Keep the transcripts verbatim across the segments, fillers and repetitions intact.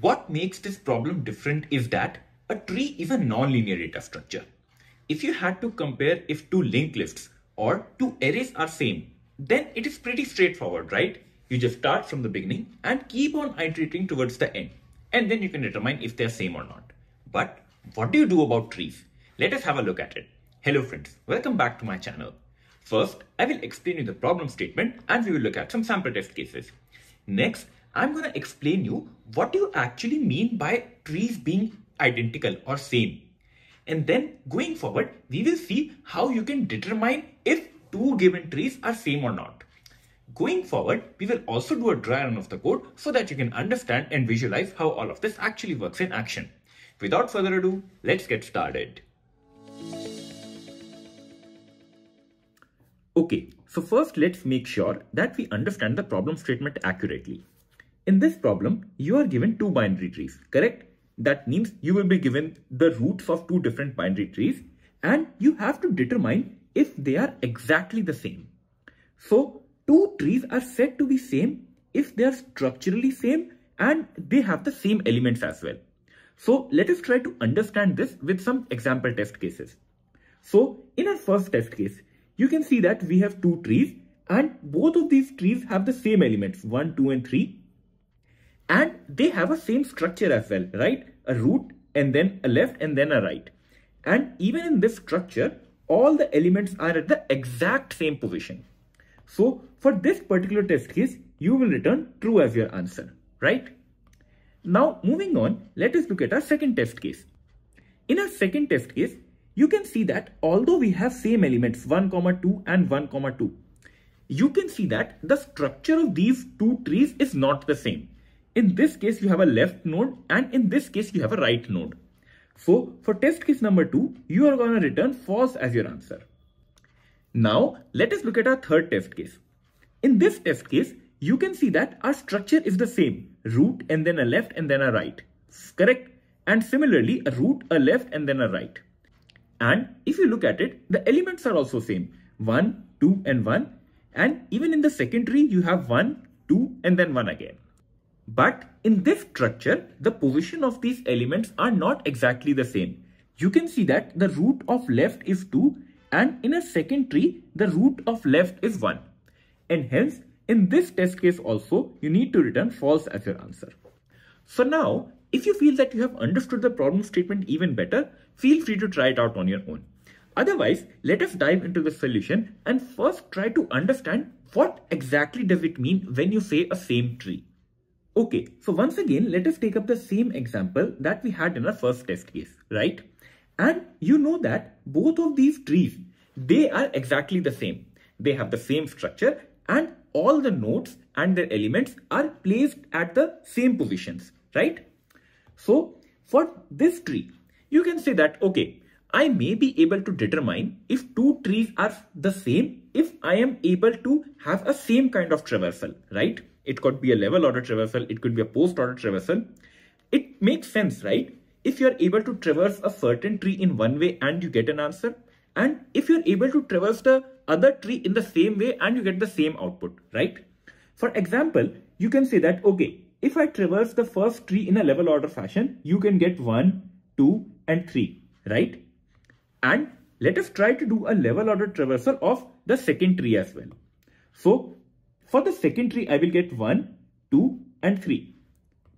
What makes this problem different is that a tree is a nonlinear data structure. If you had to compare if two linked lists or two arrays are same, then it is pretty straightforward, right? You just start from the beginning and keep on iterating towards the end, and then you can determine if they are same or not. But what do you do about trees? Let us have a look at it. Hello friends, welcome back to my channel. First, I will explain you the problem statement and we will look at some sample test cases. Next, I'm going to explain you what you actually mean by trees being identical or same. And then going forward, we will see how you can determine if two given trees are same or not. Going forward, we will also do a dry run of the code so that you can understand and visualize how all of this actually works in action. Without further ado, let's get started. Okay, so first let's make sure that we understand the problem statement accurately. In this problem, you are given two binary trees, correct? That means you will be given the roots of two different binary trees and you have to determine if they are exactly the same. So two trees are said to be same if they are structurally same and they have the same elements as well. So let us try to understand this with some example test cases. So in our first test case, you can see that we have two trees and both of these trees have the same elements one, two and three, and they have a same structure as well, right? A root and then a left and then a right. And even in this structure, all the elements are at the exact same position. So for this particular test case, you will return true as your answer, right? Now moving on, let us look at our second test case. In our second test case, you can see that although we have same elements one, two and one, two, you can see that the structure of these two trees is not the same. In this case, you have a left node and in this case, you have a right node. So for test case number two, you are going to return false as your answer. Now let us look at our third test case. In this test case, you can see that our structure is the same, root and then a left and then a right, correct? And similarly, a root, a left and then a right. And if you look at it, the elements are also same, one, two and one. And even in the second tree, you have one, two and then one again. But in this structure, the position of these elements are not exactly the same. You can see that the root of left is two and in a second tree, the root of left is one. And hence, in this test case also, you need to return false as your answer. So now, if you feel that you have understood the problem statement even better, feel free to try it out on your own. Otherwise, let us dive into the solution and first try to understand what exactly does it mean when you say a same tree. Okay, so once again, let us take up the same example that we had in our first test case, right? And you know that both of these trees, they are exactly the same. They have the same structure and all the nodes and their elements are placed at the same positions, right? So for this tree, you can say that, okay, I may be able to determine if two trees are the same if I am able to have a same kind of traversal, right? It could be a level order traversal. It could be a post order traversal. It makes sense, right? If you're able to traverse a certain tree in one way and you get an answer. And if you're able to traverse the other tree in the same way and you get the same output, right? For example, you can say that, okay, if I traverse the first tree in a level order fashion, you can get one, two, and three, right? And let us try to do a level order traversal of the second tree as well. So for the second tree, I will get one, two and three.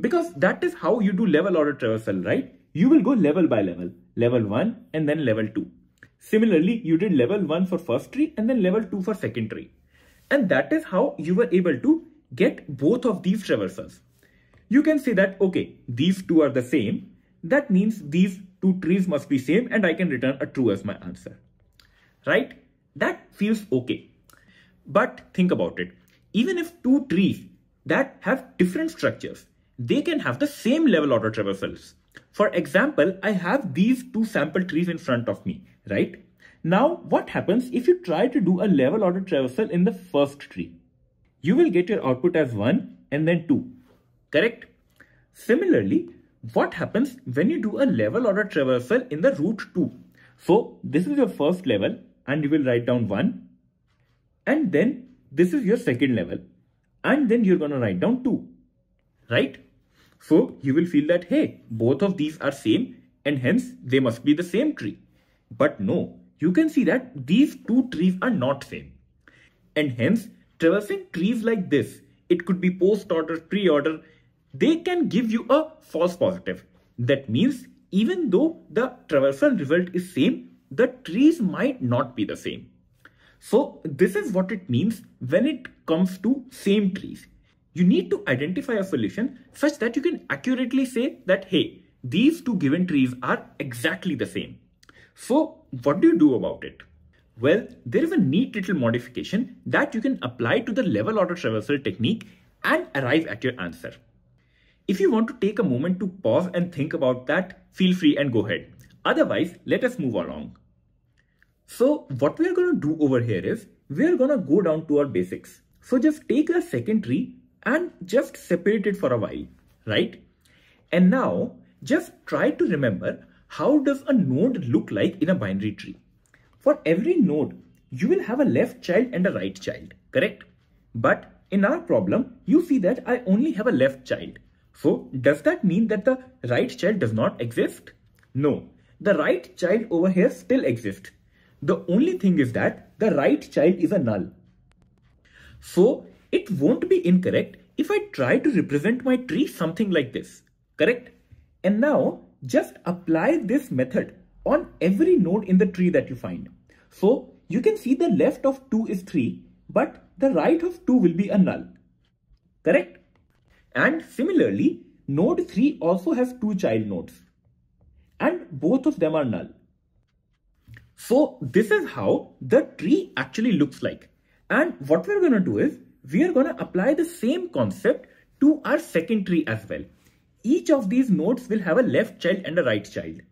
Because that is how you do level order traversal, right? You will go level by level, level one and then level two. Similarly, you did level one for first tree and then level two for second tree. And that is how you were able to get both of these traversals. You can say that, okay, these two are the same. That means these two trees must be same and I can return a true as my answer, right? That feels okay. But think about it. Even if two trees that have different structures, they can have the same level order traversals. For example, I have these two sample trees in front of me, right? Now, what happens if you try to do a level order traversal in the first tree? You will get your output as one and then two, correct? Similarly, what happens when you do a level order traversal in the root two? So this is your first level and you will write down one, and then this is your second level and then you're going to write down two, right? So you will feel that, hey, both of these are same and hence they must be the same tree. But no, you can see that these two trees are not same. And hence, traversing trees like this, it could be post-order, pre-order, they can give you a false positive. That means even though the traversal result is same, the trees might not be the same. So this is what it means when it comes to same trees. You need to identify a solution such that you can accurately say that, hey, these two given trees are exactly the same. So what do you do about it? Well, there is a neat little modification that you can apply to the level order traversal technique and arrive at your answer. If you want to take a moment to pause and think about that, feel free and go ahead. Otherwise, let us move along. So what we are going to do over here is we are going to go down to our basics. So just take a second tree and just separate it for a while, right? And now just try to remember, how does a node look like in a binary tree? For every node, you will have a left child and a right child, correct? But in our problem, you see that I only have a left child. So does that mean that the right child does not exist? No, the right child over here still exists. The only thing is that the right child is a null. So it won't be incorrect if I try to represent my tree something like this, correct? And now just apply this method on every node in the tree that you find. So you can see the left of two is three, but the right of two will be a null, correct? And similarly, node three also has two child nodes and both of them are null. So this is how the tree actually looks like. And what we're going to do is we are going to apply the same concept to our second tree as well. Each of these nodes will have a left child and a right child.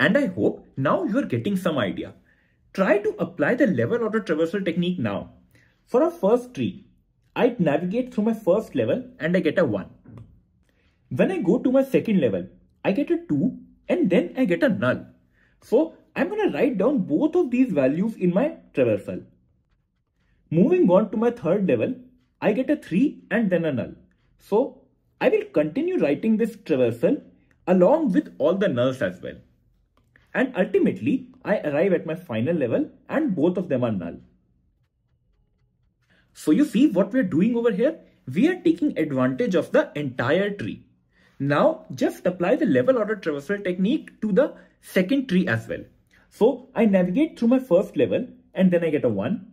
And I hope now you are getting some idea. Try to apply the level order traversal technique now. For our first tree, I navigate through my first level and I get a one. When I go to my second level, I get a two and then I get a null. So I'm going to write down both of these values in my traversal. Moving on to my third level, I get a three and then a null. So I will continue writing this traversal along with all the nulls as well. And ultimately, I arrive at my final level and both of them are null. So you see what we're doing over here? We are taking advantage of the entire tree. Now just apply the level order traversal technique to the second tree as well. So I navigate through my first level and then I get a one.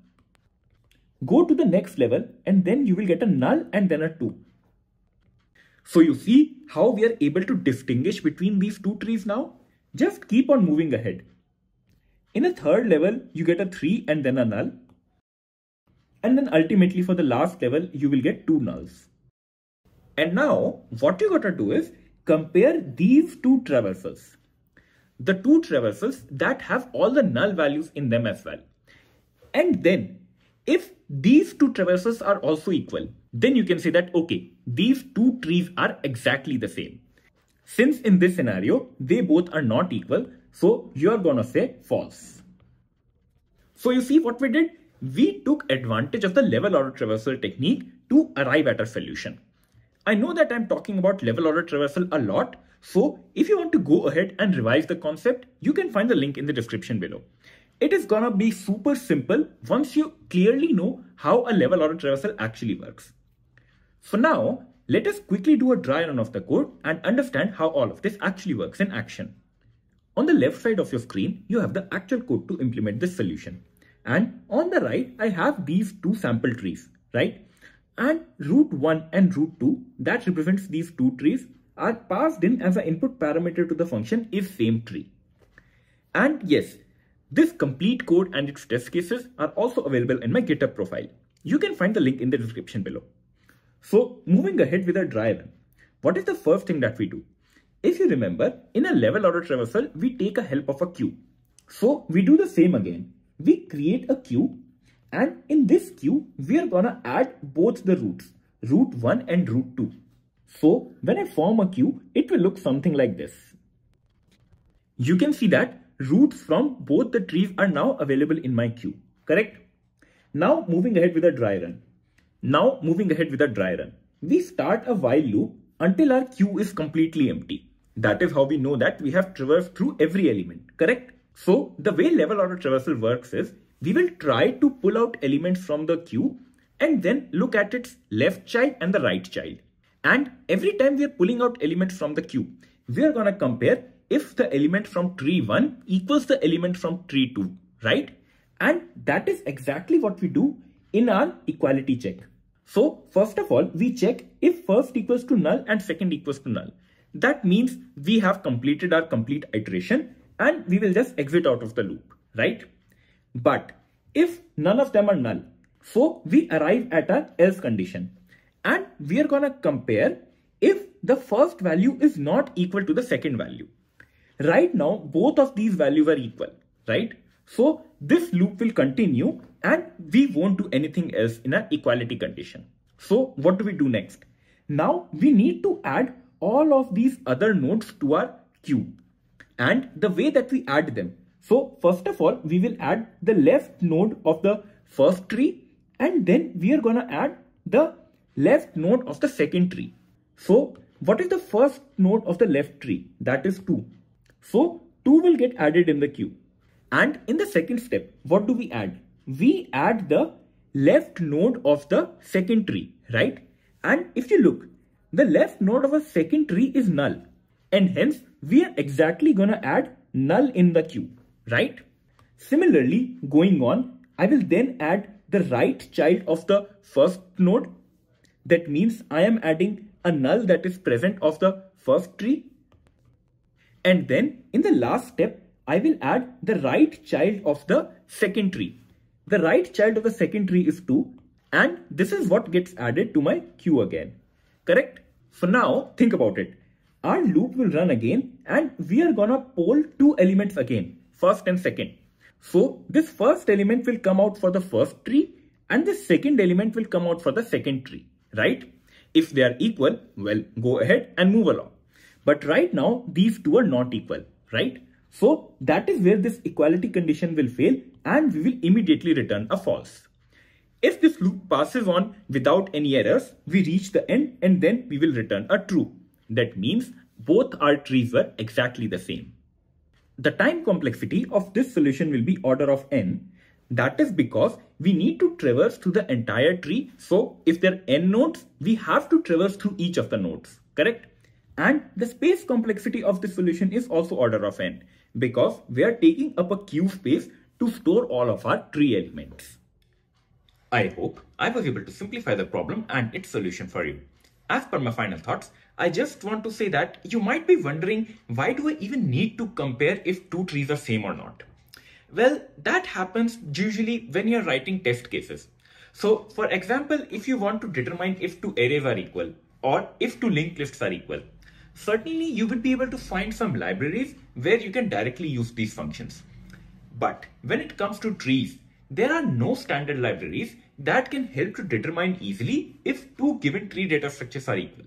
Go to the next level and then you will get a null and then a two. So you see how we are able to distinguish between these two trees now? Just keep on moving ahead. In a third level, you get a three and then a null. And then ultimately for the last level, you will get two nulls. And now what you gotta do is compare these two traversals. The two traversals that have all the null values in them as well. And then if these two traversals are also equal, then you can say that, okay, these two trees are exactly the same. Since in this scenario, they both are not equal, so you're gonna say false. So you see what we did? We took advantage of the level order traversal technique to arrive at a solution. I know that I'm talking about level order traversal a lot. So if you want to go ahead and revise the concept, you can find the link in the description below. It is gonna be super simple once you clearly know how a level order traversal actually works. For now, let us quickly do a dry run of the code and understand how all of this actually works in action. On the left side of your screen, you have the actual code to implement this solution. And on the right, I have these two sample trees, right? And root one and root two, that represents these two trees, are passed in as an input parameter to the function is same tree. And yes, this complete code and its test cases are also available in my GitHub profile. You can find the link in the description below. So moving ahead with our dry run, what is the first thing that we do? If you remember, in a level order traversal, we take a help of a queue. So we do the same again. We create a queue, and in this queue, we are gonna add both the roots, root one and root two. So when I form a queue, it will look something like this. You can see that roots from both the trees are now available in my queue, correct? Now moving ahead with a dry run. Now moving ahead with a dry run. We start a while loop until our queue is completely empty. That is how we know that we have traversed through every element, correct? So the way level order traversal works is we will try to pull out elements from the queue and then look at its left child and the right child. And every time we are pulling out elements from the queue, we are going to compare if the element from tree one equals the element from tree two, right? And that is exactly what we do in our equality check. So first of all, we check if first equals to null and second equals to null. That means we have completed our complete iteration and we will just exit out of the loop, right? But if none of them are null, so we arrive at our else condition and we are going to compare if the first value is not equal to the second value. Right now, both of these values are equal, right? So this loop will continue and we won't do anything else in our equality condition. So what do we do next? Now we need to add all of these other nodes to our queue, and the way that we add them. So first of all, we will add the left node of the first tree, and then we are going to add the left node of the second tree. So what is the first node of the left tree? That is two. So two will get added in the queue. And in the second step, what do we add? We add the left node of the second tree, right? And if you look, the left node of a second tree is null, and hence we are exactly going to add null in the queue, right? Similarly, going on, I will then add the right child of the first node. That means I am adding a null that is present of the first tree. And then in the last step, I will add the right child of the second tree. The right child of the second tree is two, and this is what gets added to my queue again. Correct? So now think about it. Our loop will run again and we are gonna poll two elements again, first and second. So this first element will come out for the first tree and the second element will come out for the second tree, right? If they are equal, well, go ahead and move along. But right now, these two are not equal, right? So that is where this equality condition will fail and we will immediately return a false. If this loop passes on without any errors, we reach the end and then we will return a true. That means both our trees were exactly the same. The time complexity of this solution will be order of n. That is because we need to traverse through the entire tree. So if there are n nodes, we have to traverse through each of the nodes, correct? And the space complexity of this solution is also order of n because we are taking up a queue space to store all of our tree elements. I hope I was able to simplify the problem and its solution for you. As per my final thoughts, I just want to say that you might be wondering, why do I even need to compare if two trees are same or not? Well, that happens usually when you're writing test cases. So for example, if you want to determine if two arrays are equal or if two linked lists are equal, certainly you would be able to find some libraries where you can directly use these functions. But when it comes to trees, there are no standard libraries that can help to determine easily if two given tree data structures are equal,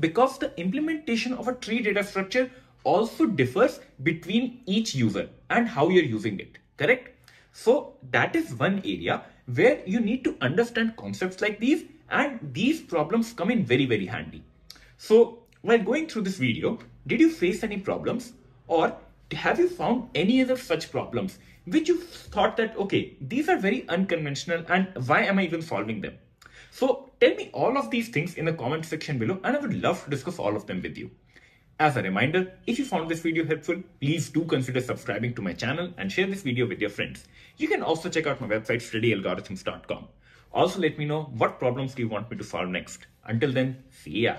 because the implementation of a tree data structure also differs between each user and how you're using it, correct? So that is one area where you need to understand concepts like these, and these problems come in very, very handy. So while going through this video, did you face any problems, or have you found any other such problems which you thought that, okay, these are very unconventional and why am I even solving them? So tell me all of these things in the comment section below and I would love to discuss all of them with you. As a reminder, if you found this video helpful, please do consider subscribing to my channel and share this video with your friends. You can also check out my website study algorithms dot com. Also let me know what problems do you want me to solve next. Until then, see ya.